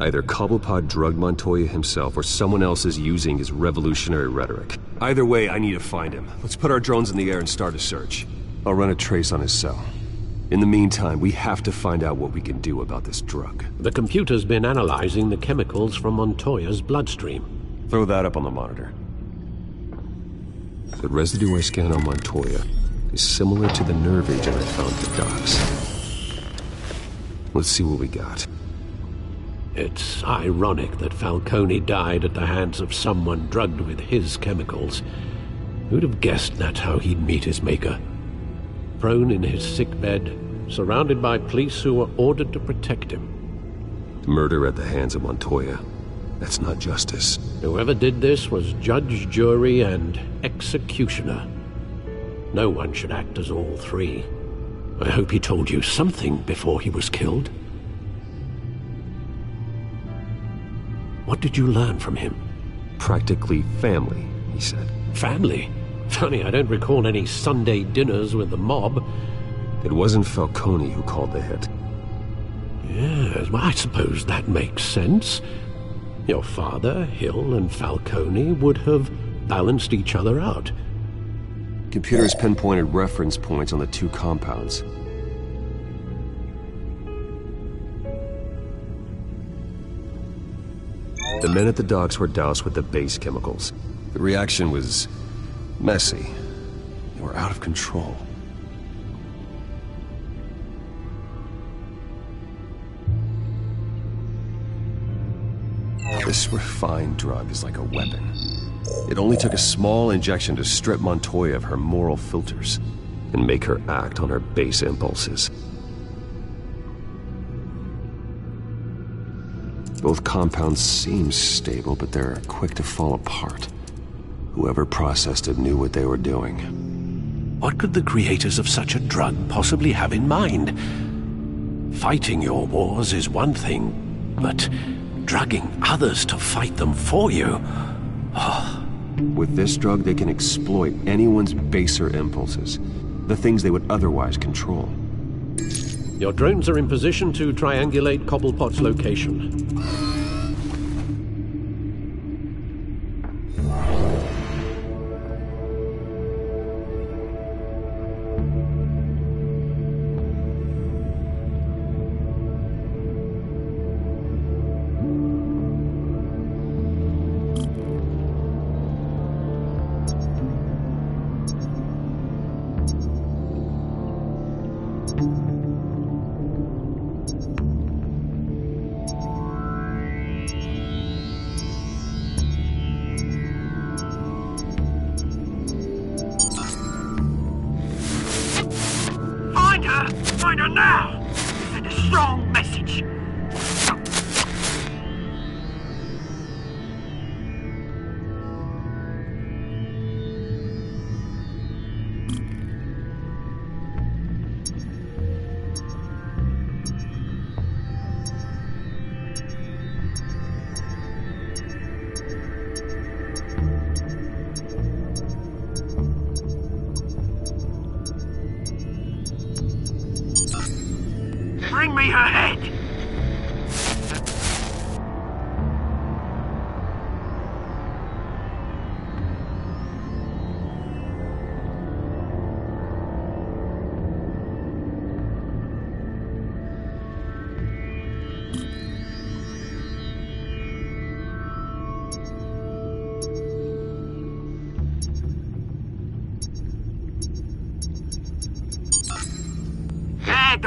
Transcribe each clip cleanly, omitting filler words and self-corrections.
Either Cobblepot drugged Montoya himself, or someone else is using his revolutionary rhetoric. Either way, I need to find him. Let's put our drones in the air and start a search. I'll run a trace on his cell. In the meantime, we have to find out what we can do about this drug. The computer's been analyzing the chemicals from Montoya's bloodstream. Throw that up on the monitor. The residue I scan on Montoya is similar to the nerve agent I found at the docks. Let's see what we got. It's ironic that Falcone died at the hands of someone drugged with his chemicals. Who'd have guessed that's how he'd meet his maker? Prone in his sick bed, surrounded by police who were ordered to protect him. Murder at the hands of Montoya. That's not justice. Whoever did this was judge, jury, and executioner. No one should act as all three. I hope he told you something before he was killed. What did you learn from him? Practically family, he said. Family? Funny, I don't recall any Sunday dinners with the mob. It wasn't Falcone who called the hit. Yes, well, I suppose that makes sense. Your father, Hill, and Falcone would have balanced each other out. Computers pinpointed reference points on the two compounds. The men at the docks were doused with the base chemicals. The reaction was messy. They were out of control. This refined drug is like a weapon. It only took a small injection to strip Montoya of her moral filters and make her act on her base impulses. Both compounds seem stable, but they're quick to fall apart. Whoever processed it knew what they were doing. What could the creators of such a drug possibly have in mind? Fighting your wars is one thing, but drugging others to fight them for you? Oh. With this drug, they can exploit anyone's baser impulses, the things they would otherwise control. Your drones are in position to triangulate Cobblepot's location.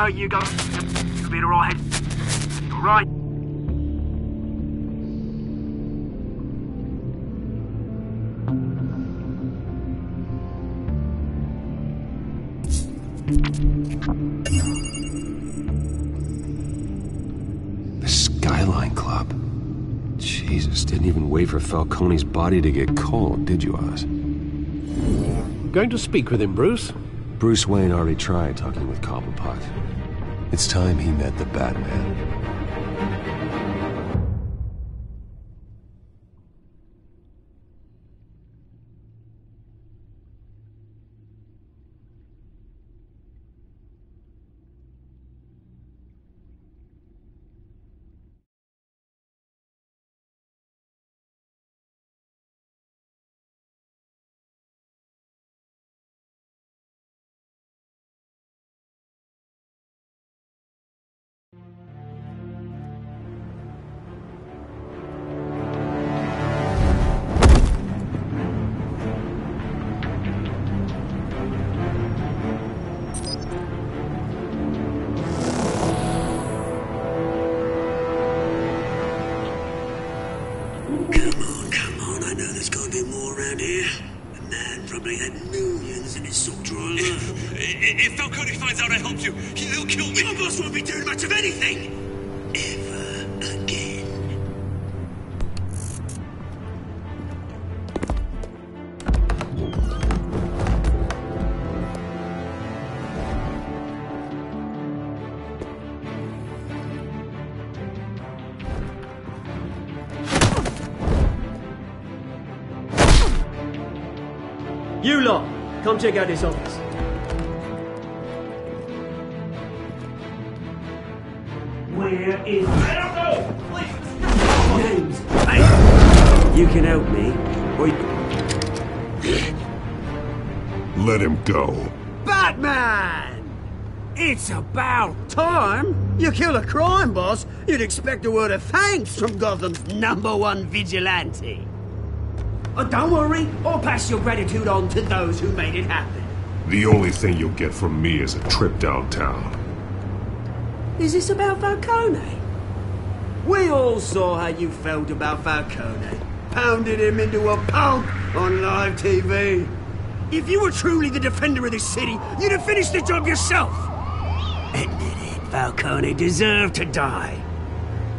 There you go. You'll be alright. Alright. The Skyline Club. Jesus, didn't even wait for Falcone's body to get cold, did you, Oz? Going to speak with him, Bruce? Bruce Wayne already tried talking with Cobblepot. It's time he met the Batman. there's gotta be more around here. The man probably had millions in his sock drawer. If Falcone finds out I helped you, he'll kill me. Your boss won't be doing much of anything. Ever again. You lot, come check out this office. Where is... I don't know! Please! James! You can help me, or you... Let him go. Batman! It's about time! You kill a crime boss, you'd expect a word of thanks from Gotham's #1 vigilante. Oh, don't worry, I'll pass your gratitude on to those who made it happen. The only thing you'll get from me is a trip downtown. Is this about Falcone? We all saw how you felt about Falcone. Pounded him into a pulp on live TV. If you were truly the defender of this city, you'd have finished the job yourself. Admit it, Falcone deserved to die.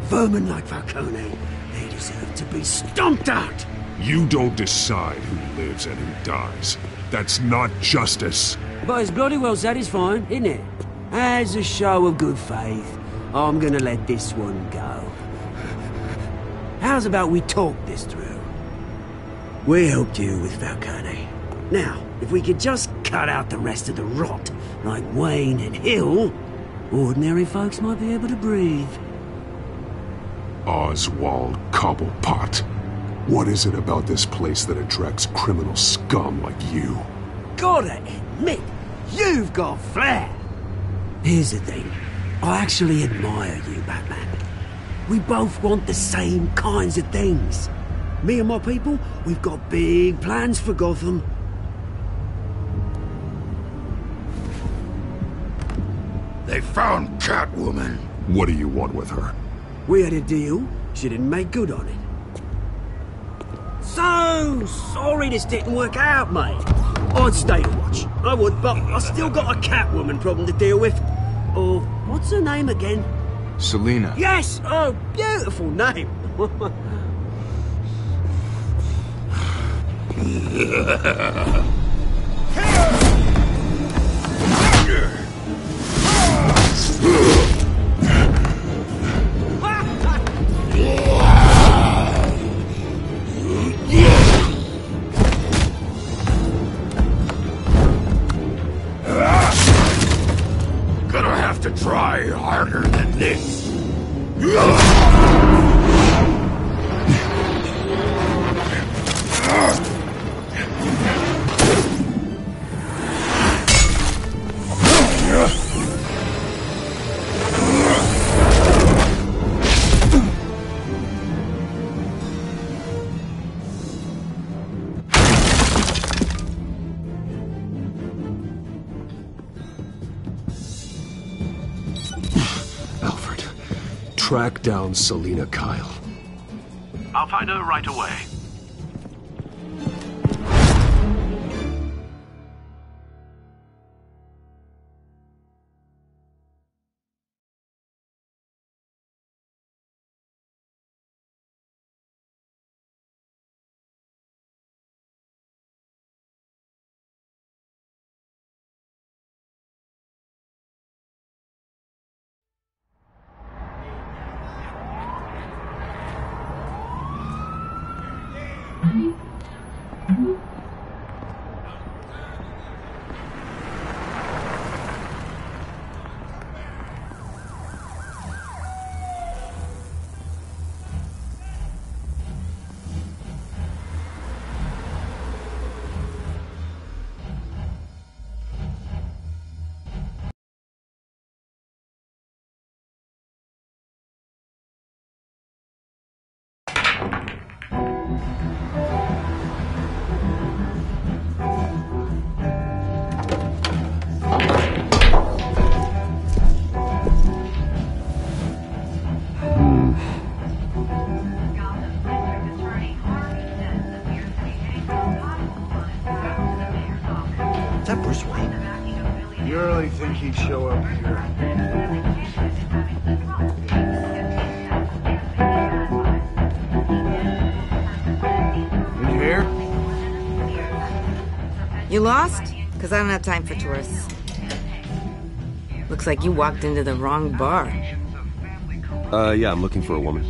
Vermin like Falcone, they deserve to be stomped out. You don't decide who lives and who dies. That's not justice. But it's bloody well satisfying, isn't it? As a show of good faith, I'm gonna let this one go. How's about we talk this through? We helped you with Falcone. Now, if we could just cut out the rest of the rot, like Wayne and Hill, ordinary folks might be able to breathe. Oswald Cobblepot. What is it about this place that attracts criminal scum like you? Gotta admit, you've got flair. Here's the thing. I actually admire you, Batman. We both want the same kinds of things. Me and my people, we've got big plans for Gotham. They found Catwoman. What do you want with her? We had a deal. She didn't make good on it. So sorry this didn't work out, mate. I'd stay to watch. I would, but I still got a Catwoman problem to deal with. Oh, what's her name again? Selina. Yes! Oh, beautiful name. Try harder than this. Track down Selina Kyle. I'll find her right away. that Bruce Wayne? You really think he'd show up here? Did you hear? You lost? Because I don't have time for tourists. Looks like you walked into the wrong bar. Yeah, I'm looking for a woman.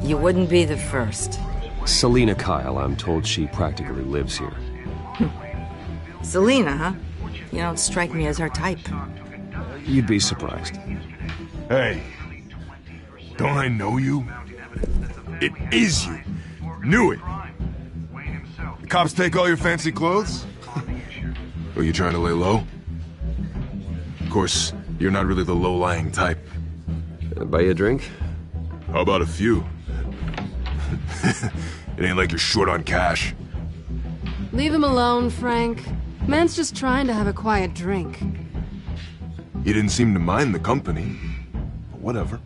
You wouldn't be the first. Selina Kyle, I'm told she practically lives here. Selina, huh? You don't strike me as her type. You'd be surprised. Hey, don't I know you? It is you. Knew it. The cops take all your fancy clothes? Or you trying to lay low? Of course, you're not really the low-lying type. Buy you a drink? How about a few? It ain't like you're short on cash. Leave him alone, Frank. Man's just trying to have a quiet drink. You didn't seem to mind the company. But whatever.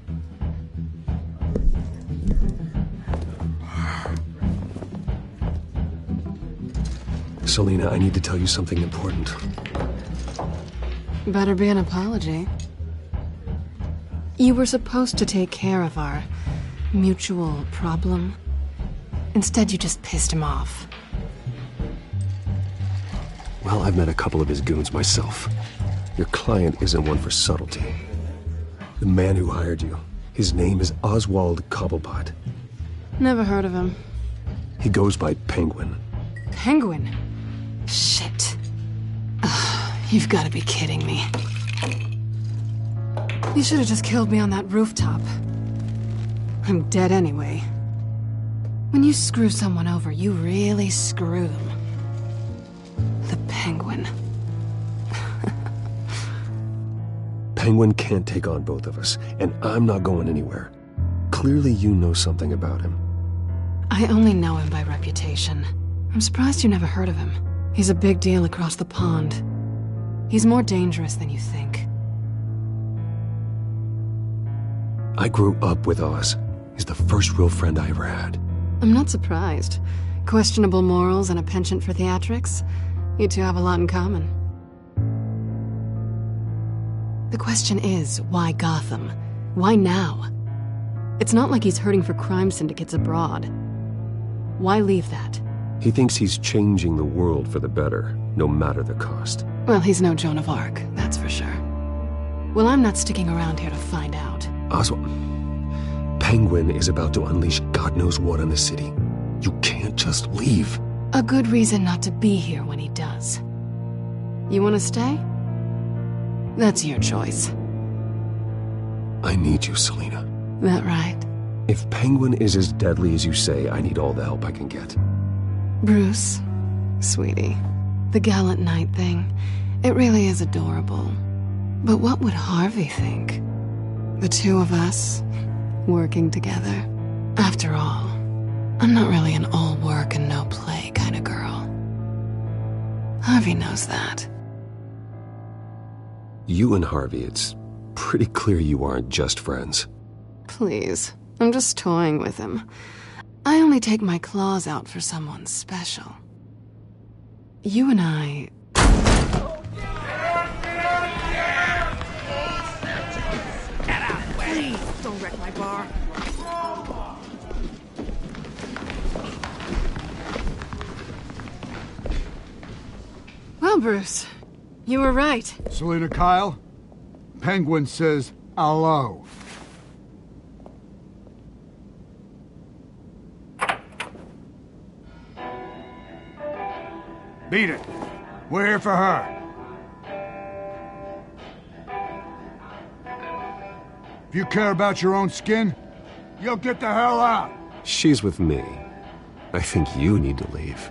Selina, I need to tell you something important. Better be an apology. You were supposed to take care of our mutual problem. Instead, you just pissed him off. Well, I've met a couple of his goons myself. Your client isn't one for subtlety. The man who hired you, his name is Oswald Cobblepot. Never heard of him. He goes by Penguin. Penguin? Shit. Ugh, you've got to be kidding me. You should have just killed me on that rooftop. I'm dead anyway. When you screw someone over, you really screw them. The Penguin. Penguin can't take on both of us, and I'm not going anywhere. Clearly you know something about him. I only know him by reputation. I'm surprised you never heard of him. He's a big deal across the pond. He's more dangerous than you think. I grew up with Oz. He's the first real friend I ever had. I'm not surprised. Questionable morals and a penchant for theatrics. You two have a lot in common. The question is, why Gotham? Why now? It's not like he's hurting for crime syndicates abroad. Why leave that? He thinks he's changing the world for the better, no matter the cost. Well, he's no Joan of Arc, that's for sure. Well, I'm not sticking around here to find out. Oswald, Penguin is about to unleash God knows what on the city. You can't just leave. A good reason not to be here when he does. You want to stay? That's your choice. I need you, Selina. That right? If Penguin is as deadly as you say, I need all the help I can get. Bruce, sweetie, the gallant knight thing, it really is adorable. But what would Harvey think? The two of us, working together. After all, I'm not really an all-work and no-play kind of girl. Harvey knows that. You and Harvey, it's pretty clear you aren't just friends. Please, I'm just toying with him. I only take my claws out for someone special. You and I... Don't wreck my bar. Well, Bruce, you were right. Selina Kyle, Penguin says hello. Beat it. We're here for her. If you care about your own skin, you'll get the hell out. She's with me. I think you need to leave.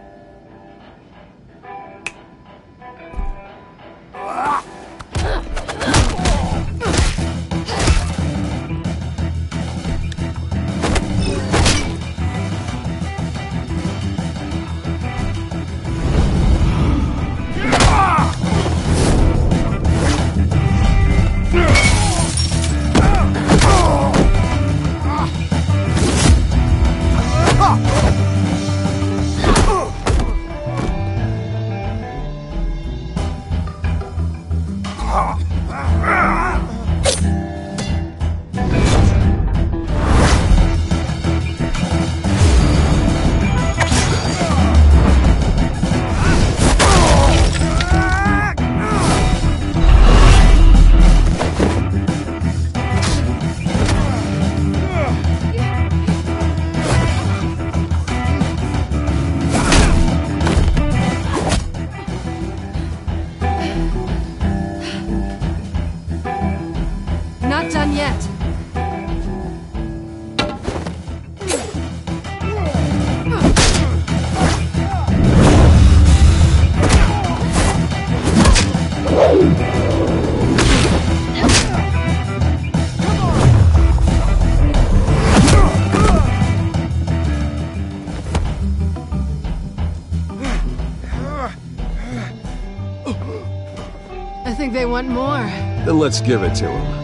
think they want more. Then let's give it to them.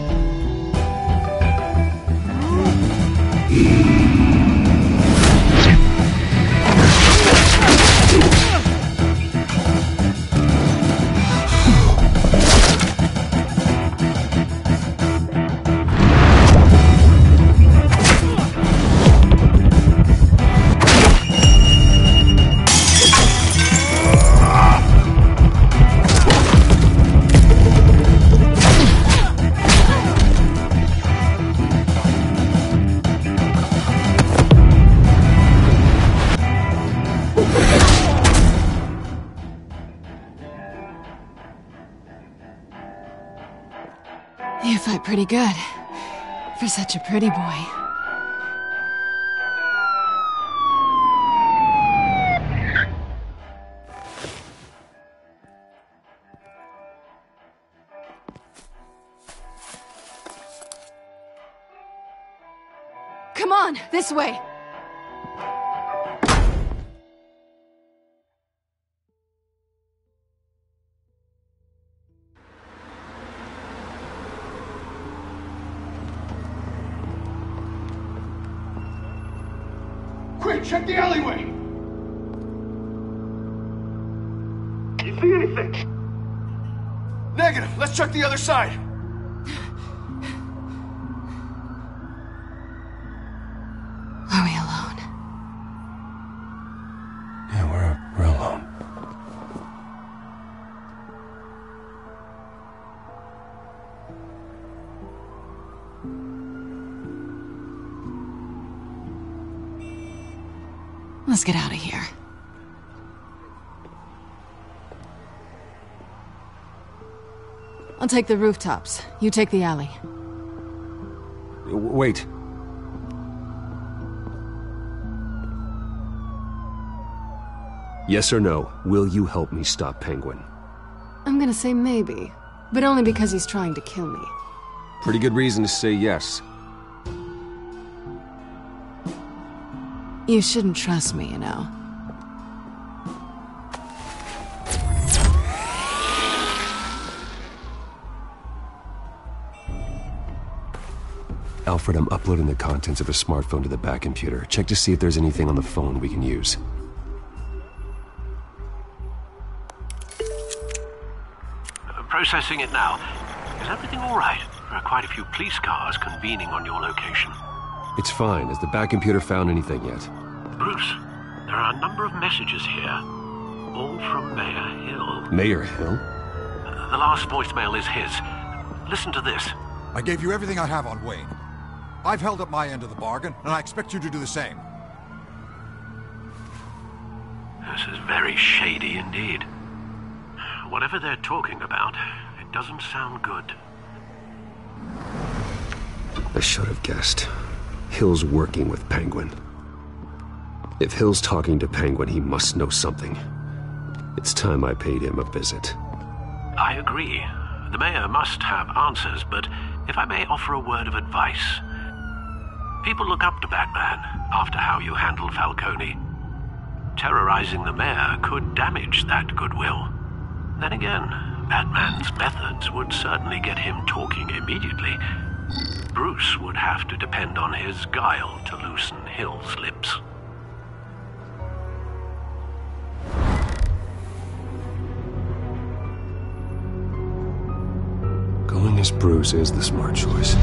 Pretty good for such a pretty boy. Come on, this way. Check the alleyway! You see anything? Negative. Let's check the other side. Are we alone? Yeah, we're alone. Let's get out of here. I'll take the rooftops. You take the alley. Wait. Yes or no, will you help me stop Penguin? I'm gonna say maybe, but only because he's trying to kill me. Pretty good reason to say yes. You shouldn't trust me, you know. Alfred, I'm uploading the contents of a smartphone to the back computer. Check to see if there's anything on the phone we can use. Processing it now. Is everything all right? There are quite a few police cars convening on your location. It's fine. Has the back computer found anything yet? Bruce, there are a number of messages here. All from Mayor Hill. Mayor Hill? The last voicemail is his. Listen to this. I gave you everything I have on Wayne. I've held up my end of the bargain, and I expect you to do the same. This is very shady indeed. Whatever they're talking about, it doesn't sound good. I should have guessed. Hill's working with Penguin. If Hill's talking to Penguin, he must know something. It's time I paid him a visit. I agree. The mayor must have answers, but if I may offer a word of advice. People look up to Batman after how you handle Falcone. Terrorizing the mayor could damage that goodwill. Then again, Batman's methods would certainly get him talking immediately. Bruce would have to depend on his guile to loosen Hill's lips. Going as Bruce is the smart choice.